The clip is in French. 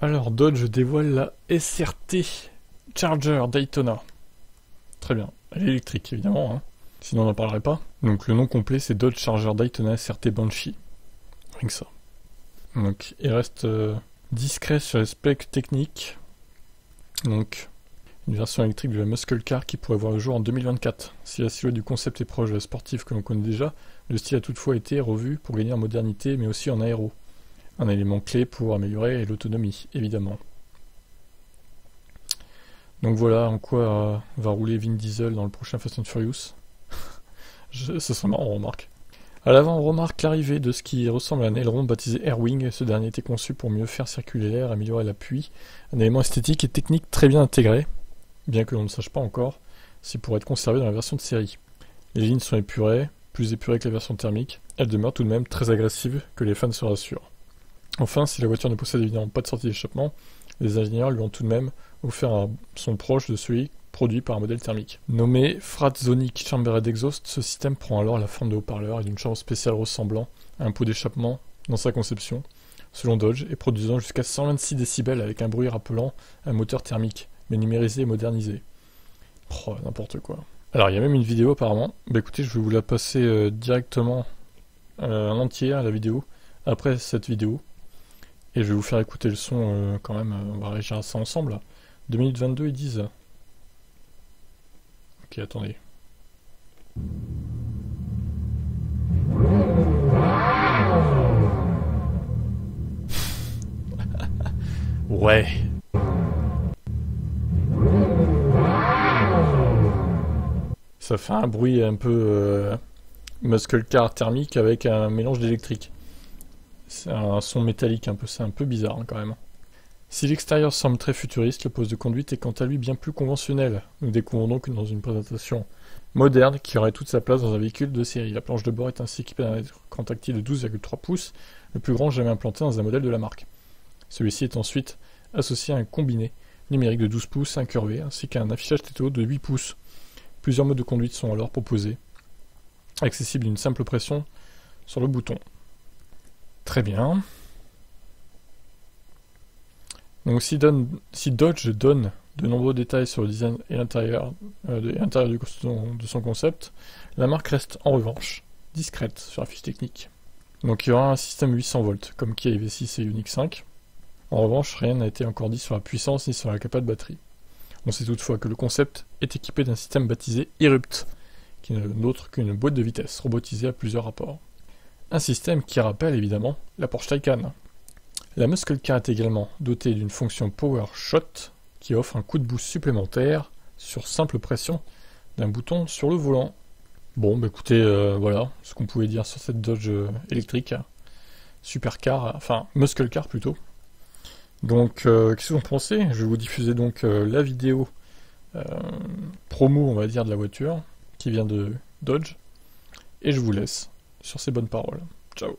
Alors Dodge dévoile la SRT Charger Daytona. Très bien, elle est électrique évidemment, hein. Sinon on n'en parlerait pas. Donc le nom complet c'est Dodge Charger Daytona SRT Banshee. Rien que ça. Donc il reste discret sur les specs techniques. Donc une version électrique de la muscle car qui pourrait voir le jour en 2024. Si la silhouette du concept est proche de la sportive que l'on connaît déjà, le style a toutefois été revu pour gagner en modernité mais aussi en aéro. Un élément clé pour améliorer l'autonomie, évidemment. Donc voilà en quoi va rouler Vin Diesel dans le prochain Fast and Furious. Ce serait marrant, on remarque. A l'avant, on remarque l'arrivée de ce qui ressemble à un aileron baptisé Airwing. Ce dernier était conçu pour mieux faire circuler l'air, améliorer l'appui. Un élément esthétique et technique très bien intégré, bien que l'on ne sache pas encore s'il pourrait être conservé dans la version de série. Les lignes sont épurées, plus épurées que la version thermique. Elles demeurent tout de même très agressives, que les fans se rassurent. Enfin, si la voiture ne possède évidemment pas de sortie d'échappement, les ingénieurs lui ont tout de même offert un son proche de celui produit par un modèle thermique. Nommé Frat Zonic Chambered Exhaust, ce système prend alors la forme de haut-parleur et d'une chambre spéciale ressemblant à un pot d'échappement dans sa conception, selon Dodge, et produisant jusqu'à 126 décibels avec un bruit rappelant un moteur thermique, mais numérisé et modernisé. Oh, n'importe quoi. Alors, il y a même une vidéo apparemment. Bah écoutez, je vais vous la passer directement en entier, la vidéo, après cette vidéo. Et je vais vous faire écouter le son quand même, on va réagir à ça ensemble. 2 minutes 22, ils disent. Ok, attendez. Ouais. Ça fait un bruit un peu muscle car thermique avec un mélange d'électrique. C'est un son métallique un peu, c'est un peu bizarre hein, quand même. Si l'extérieur semble très futuriste, le poste de conduite est quant à lui bien plus conventionnel. Nous découvrons donc dans une présentation moderne qui aurait toute sa place dans un véhicule de série. La planche de bord est ainsi équipée d'un écran tactile de 12,3 pouces, le plus grand jamais implanté dans un modèle de la marque. Celui-ci est ensuite associé à un combiné numérique de 12 pouces incurvé, ainsi qu'à un affichage TTO de 8 pouces. Plusieurs modes de conduite sont alors proposés, accessibles d'une simple pression sur le bouton. Très bien. Donc si Dodge donne de nombreux détails sur le design et l'intérieur de son concept, la marque reste en revanche discrète sur la fiche technique. Donc il y aura un système 800 volts comme Kia EV6 et Unique 5. En revanche, rien n'a été encore dit sur la puissance ni sur la capacité de batterie. On sait toutefois que le concept est équipé d'un système baptisé Irupt, qui n'est autre qu'une boîte de vitesse robotisée à plusieurs rapports. Un système qui rappelle évidemment la Porsche Taycan. La muscle car est également dotée d'une fonction Power Shot qui offre un coup de boost supplémentaire sur simple pression d'un bouton sur le volant. Bon bah écoutez, voilà ce qu'on pouvait dire sur cette Dodge électrique, supercar, enfin muscle car plutôt. Donc qu'est-ce que vous en pensez? Je vais vous diffuser donc la vidéo promo on va dire de la voiture qui vient de Dodge et je vous laisse sur ces bonnes paroles. Ciao.